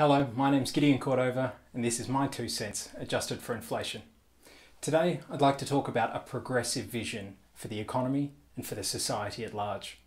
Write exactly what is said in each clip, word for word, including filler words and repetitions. Hello, my name's Gideon Cordover and this is My Two Cents Adjusted for Inflation. Today I'd like to talk about a progressive vision for the economy and for the society at large.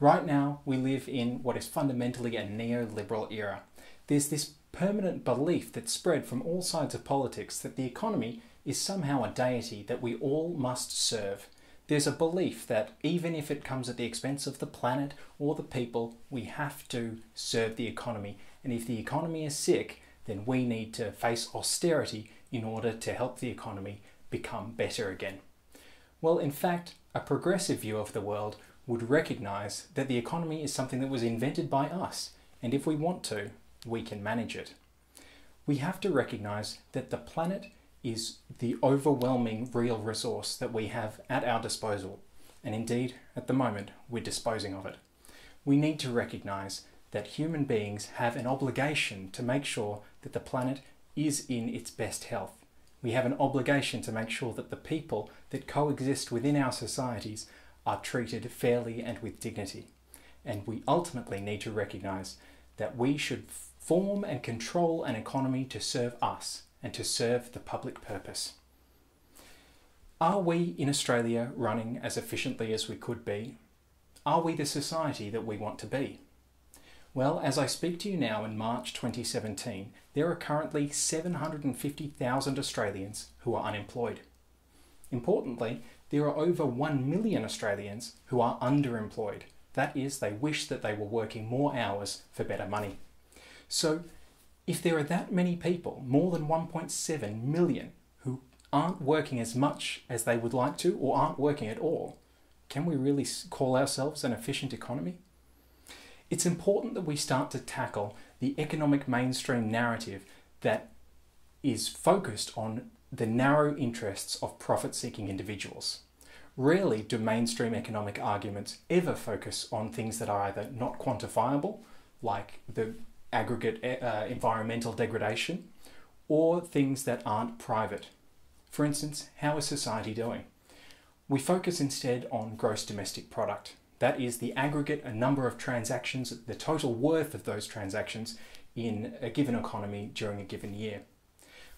Right now we live in what is fundamentally a neoliberal era. There's this permanent belief that's spread from all sides of politics that the economy is somehow a deity that we all must serve. There's a belief that even if it comes at the expense of the planet or the people, we have to serve the economy. And if the economy is sick, then we need to face austerity in order to help the economy become better again. Well, in fact, a progressive view of the world would recognise that the economy is something that was invented by us, and if we want to, we can manage it. We have to recognise that the planet is the overwhelming real resource that we have at our disposal, and indeed, at the moment, we're disposing of it. We need to recognise that human beings have an obligation to make sure that the planet is in its best health. We have an obligation to make sure that the people that coexist within our societies are treated fairly and with dignity. And we ultimately need to recognise that we should form and control an economy to serve us and to serve the public purpose. Are we in Australia running as efficiently as we could be? Are we the society that we want to be? Well, as I speak to you now in March twenty seventeen, there are currently seven hundred and fifty thousand Australians who are unemployed. Importantly, there are over one million Australians who are underemployed. That is, they wish that they were working more hours for better money. So, if there are that many people, more than one point seven million, who aren't working as much as they would like to or aren't working at all, can we really call ourselves an efficient economy? It's important that we start to tackle the economic mainstream narrative that is focused on the narrow interests of profit-seeking individuals. Rarely do mainstream economic arguments ever focus on things that are either not quantifiable, like the aggregate uh, environmental degradation, or things that aren't private. For instance, how is society doing? We focus instead on gross domestic product. That is the aggregate a number of transactions, the total worth of those transactions in a given economy during a given year.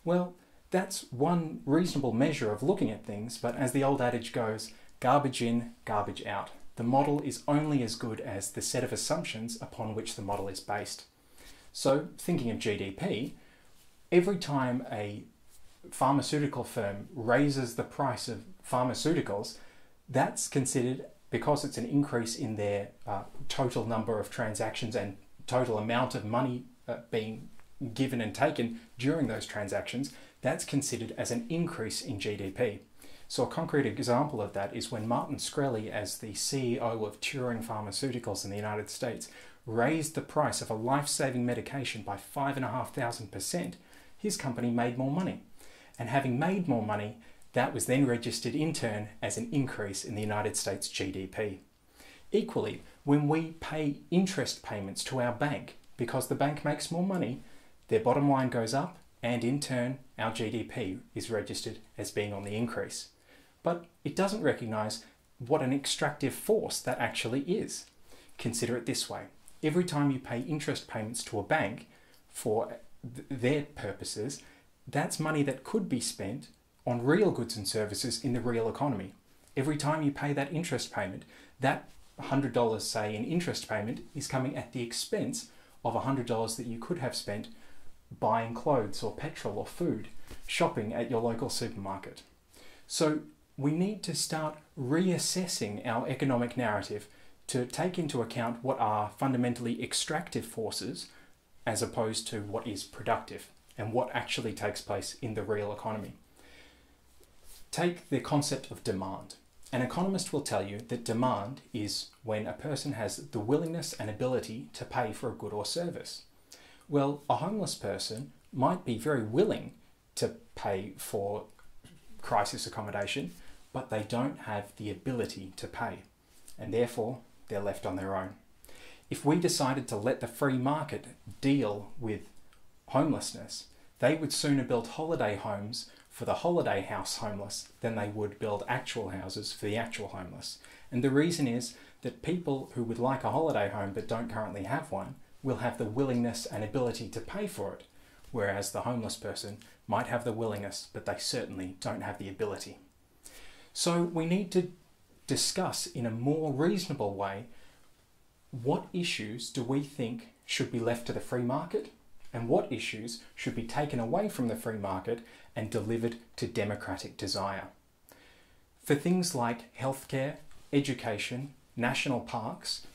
Well, that's one reasonable measure of looking at things, but as the old adage goes, garbage in, garbage out. The model is only as good as the set of assumptions upon which the model is based. So, thinking of G D P, every time a pharmaceutical firm raises the price of pharmaceuticals, that's considered, because it's an increase in their uh, total number of transactions and total amount of money uh, being given and taken during those transactions, that's considered as an increase in G D P. So a concrete example of that is when Martin Shkreli, as the C E O of Turing Pharmaceuticals in the United States, raised the price of a life-saving medication by five thousand five hundred percent, his company made more money. And having made more money, that was then registered in turn as an increase in the United States G D P. Equally, when we pay interest payments to our bank, because the bank makes more money, their bottom line goes up, and in turn, our G D P is registered as being on the increase. But it doesn't recognise what an extractive force that actually is. Consider it this way. Every time you pay interest payments to a bank for th- their purposes, that's money that could be spent on real goods and services in the real economy. Every time you pay that interest payment, that one hundred dollars, say, in interest payment is coming at the expense of one hundred dollars that you could have spent buying clothes or petrol or food, shopping at your local supermarket. So we need to start reassessing our economic narrative to take into account what are fundamentally extractive forces as opposed to what is productive and what actually takes place in the real economy. Take the concept of demand. An economist will tell you that demand is when a person has the willingness and ability to pay for a good or service. Well, a homeless person might be very willing to pay for crisis accommodation, but they don't have the ability to pay, and therefore they're left on their own. If we decided to let the free market deal with homelessness, they would sooner build holiday homes for the holiday house homeless than they would build actual houses for the actual homeless. And the reason is that people who would like a holiday home but don't currently have one will have the willingness and ability to pay for it, whereas the homeless person might have the willingness, but they certainly don't have the ability. So we need to discuss in a more reasonable way, what issues do we think should be left to the free market, and what issues should be taken away from the free market and delivered to democratic desire. For things like healthcare, education, national parks,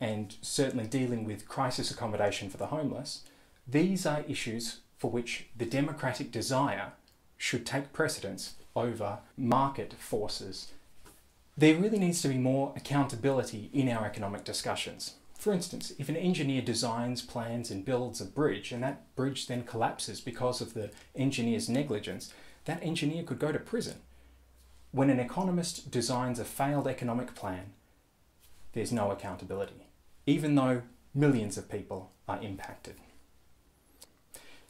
and certainly dealing with crisis accommodation for the homeless, these are issues for which the democratic desire should take precedence over market forces. There really needs to be more accountability in our economic discussions. For instance, if an engineer designs, plans and builds a bridge and that bridge then collapses because of the engineer's negligence, that engineer could go to prison. When an economist designs a failed economic plan, there's no accountability, even though millions of people are impacted.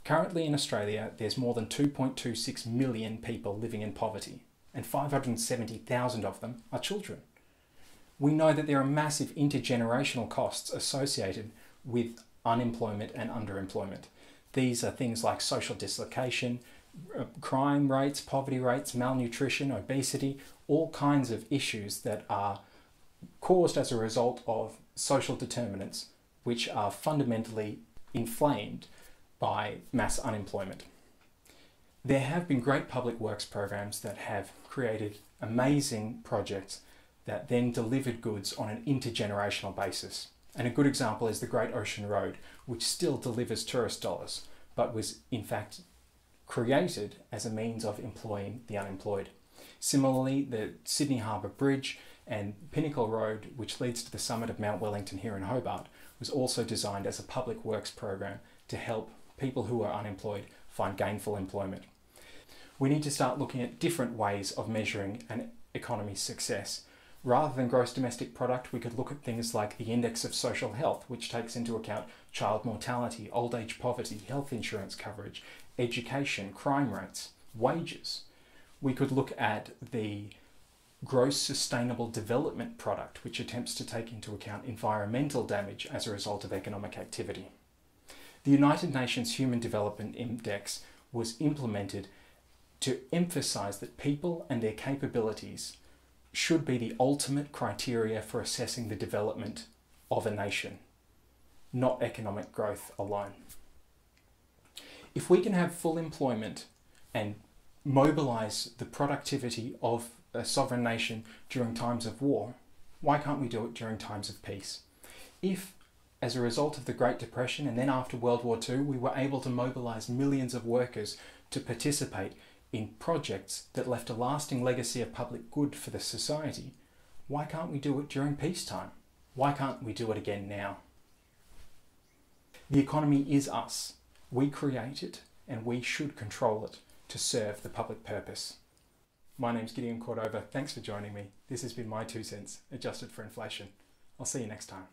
Currently in Australia, there's more than two point two six million people living in poverty, and five hundred seventy thousand of them are children. We know that there are massive intergenerational costs associated with unemployment and underemployment. These are things like social dislocation, crime rates, poverty rates, malnutrition, obesity, all kinds of issues that are caused as a result of social determinants, which are fundamentally inflamed by mass unemployment. There have been great public works programs that have created amazing projects that then delivered goods on an intergenerational basis. And a good example is the Great Ocean Road, which still delivers tourist dollars, but was in fact created as a means of employing the unemployed. Similarly, the Sydney Harbour Bridge and Pinnacle Road, which leads to the summit of Mount Wellington here in Hobart, was also designed as a public works program to help people who are unemployed find gainful employment. We need to start looking at different ways of measuring an economy's success. Rather than gross domestic product, we could look at things like the index of social health, which takes into account child mortality, old age poverty, health insurance coverage, education, crime rates, wages. We could look at the gross sustainable development product, which attempts to take into account environmental damage as a result of economic activity. The United Nations Human Development Index was implemented to emphasize that people and their capabilities should be the ultimate criteria for assessing the development of a nation, not economic growth alone. If we can have full employment and mobilize the productivity of a sovereign nation during times of war, why can't we do it during times of peace? If, as a result of the Great Depression and then after World War Two, we were able to mobilize millions of workers to participate in projects that left a lasting legacy of public good for the society, why can't we do it during peacetime? Why can't we do it again now? The economy is us. We create it and we should control it to serve the public purpose. My name's Gideon Cordover. Thanks for joining me. This has been My Two Cents Adjusted for Inflation. I'll see you next time.